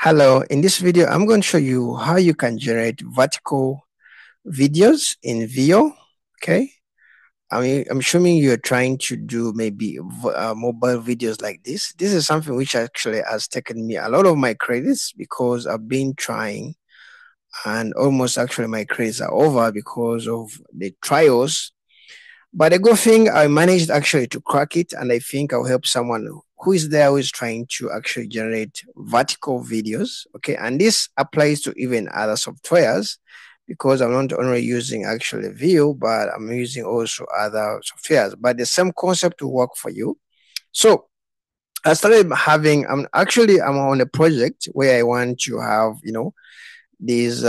Hello, in this video, I'm going to show you how you can generate vertical videos in VEO, okay? I'm assuming you're trying to do maybe mobile videos like this. This is something which actually has taken me a lot of my credits because I've been trying and almost actually my credits are over because of the trials. But the good thing, I managed actually to crack it, and I think I'll help someone who is there who is trying to actually generate vertical videos, okay? And this applies to even other softwares, because I'm not only using actually VEO, but I'm using also other softwares, but the same concept will work for you. So I started having, I'm on a project where I want to have, you know, these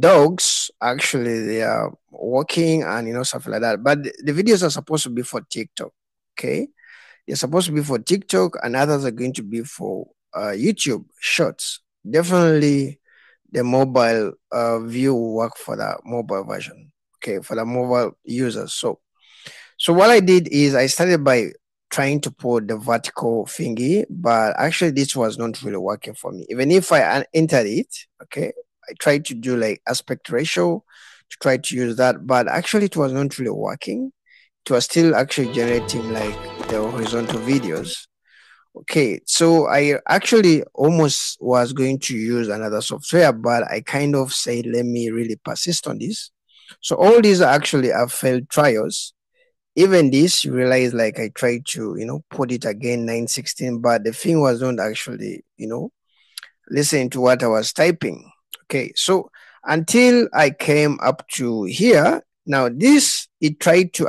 dogs, actually they are walking and, you know, stuff like that. But the videos are supposed to be for TikTok, okay? They're supposed to be for TikTok, and others are going to be for YouTube Shorts. Definitely, the mobile view will work for the mobile version, okay, for the mobile users. So what I did is I started by trying to put the vertical thingy, but actually this was not really working for me. Even if I entered it, okay, I tried to do like aspect ratio to try to use that, but actually it was not really working. It was still actually generating like the horizontal videos. Okay, so I actually almost was going to use another software, but I kind of said, let me really persist on this. So all these are actually are failed trials. Even this, you realize like I tried to, you know, put it again 9:16, but the thing was not actually, you know, listening to what I was typing. Okay, so until I came up to here, now this, it tried to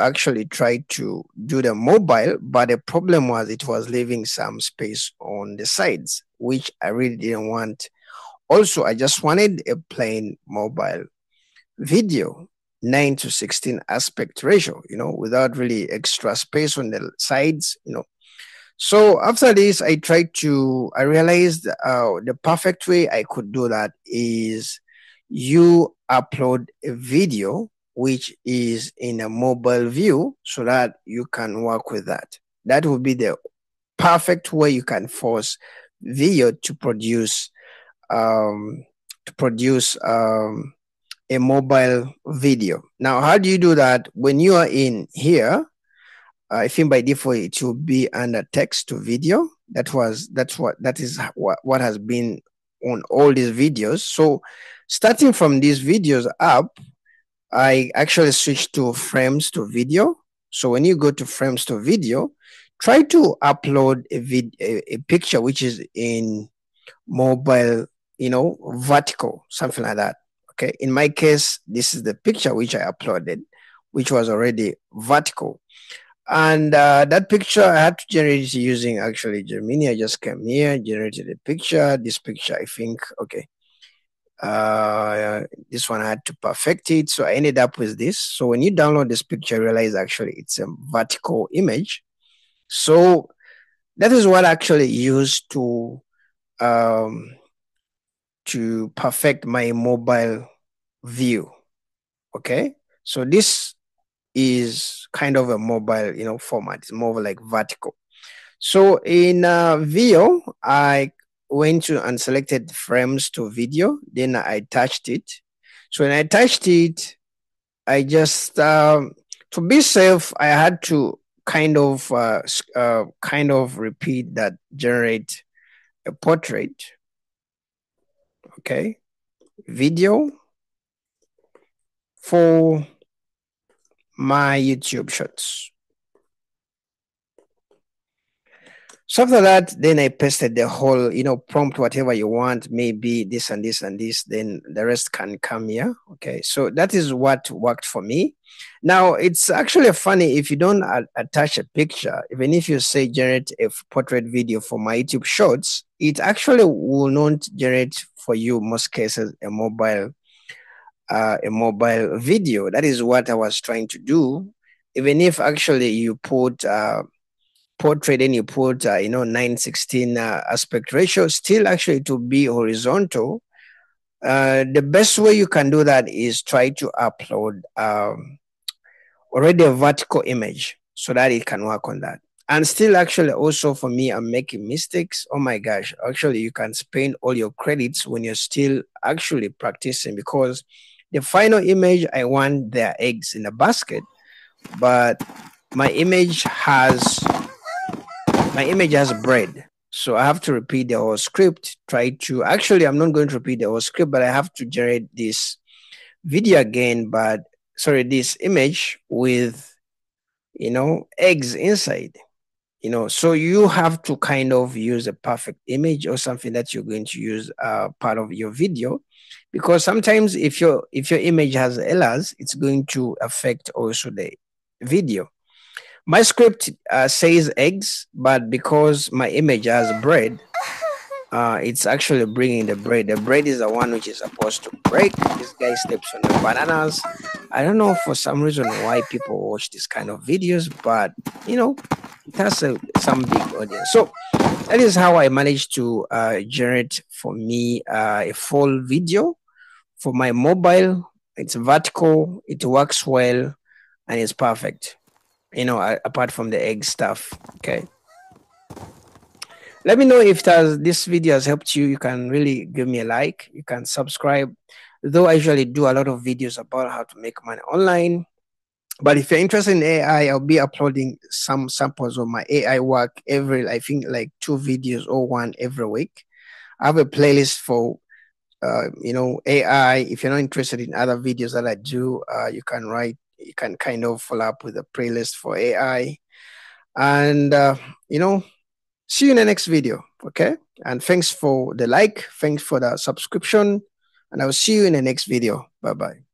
do the mobile, but the problem was it was leaving some space on the sides, which I really didn't want. Also, I just wanted a plain mobile video, 9:16 aspect ratio, you know, without really extra space on the sides, you know. So after this, I realized the perfect way I could do that is you upload a video which is in a mobile view so that you can work with that. That would be the perfect way you can force VEO to produce a mobile video. Now, how do you do that? When you are in here, I think by default it will be under text to video. That is what has been on all these videos. So starting from these videos up, I actually switched to frames to video. So when you go to frames to video, try to upload a picture which is in mobile, you know, vertical, something like that. Okay, in my case, this is the picture which I uploaded, which was already vertical. And that picture I had to generate using actually Gemini. I just came here, generated a picture. This picture, I think, okay. This one I had to perfect it. So I ended up with this. So when you download this picture, realize actually it's a vertical image. So that is what I actually used to perfect my mobile view. Okay. So this is kind of a mobile, you know, format. It's more like vertical. So in VEO, I went to and selected frames to video. Then I attached it. So when I attached it, I just to be safe, I had to kind of repeat that generate a portrait. Okay, video for my YouTube Shorts. So after that, then I pasted the whole, you know, prompt, whatever you want, maybe this and this and this, then the rest can come here. Okay, so that is what worked for me. Now, it's actually funny if you don't attach a picture, even if you say generate a portrait video for my YouTube Shorts, it actually will not generate for you, most cases, a mobile video. That is what I was trying to do. Even if actually you put portrait and you put, you know, 9:16 aspect ratio, still actually to be horizontal. The best way you can do that is try to upload already a vertical image so that it can work on that. And still, actually, also for me, I'm making mistakes. Oh my gosh. Actually, you can spend all your credits when you're still actually practicing, because the final image, I want their eggs in a basket, but my image has bread. So I have to repeat the whole script, I'm not going to repeat the whole script, but I have to generate this video again, this image with, eggs inside, so you have to kind of use a perfect image or something that you're going to use part of your video, because sometimes if your image has errors, it's going to affect also the video. My script says eggs, but because my image has bread, it's actually bringing the bread. The bread is the one which is supposed to break. This guy steps on the bananas. I don't know for some reason why people watch this kind of videos, but, it has some big audience. So that is how I managed to generate for me a full video for my mobile. It's vertical. It works well, and it's perfect. Apart from the egg stuff. Okay. Let me know if this video has helped you. You can really give me a like. You can subscribe. Though I usually do a lot of videos about how to make money online. But if you're interested in AI, I'll be uploading some samples of my AI work every, I think, like 2 videos or 1 every week. I have a playlist for, AI. If you're not interested in other videos that I do, you can kind of follow up with a playlist for AI. And, see you in the next video, okay? And thanks for the like, thanks for the subscription, and I'll see you in the next video. Bye-bye.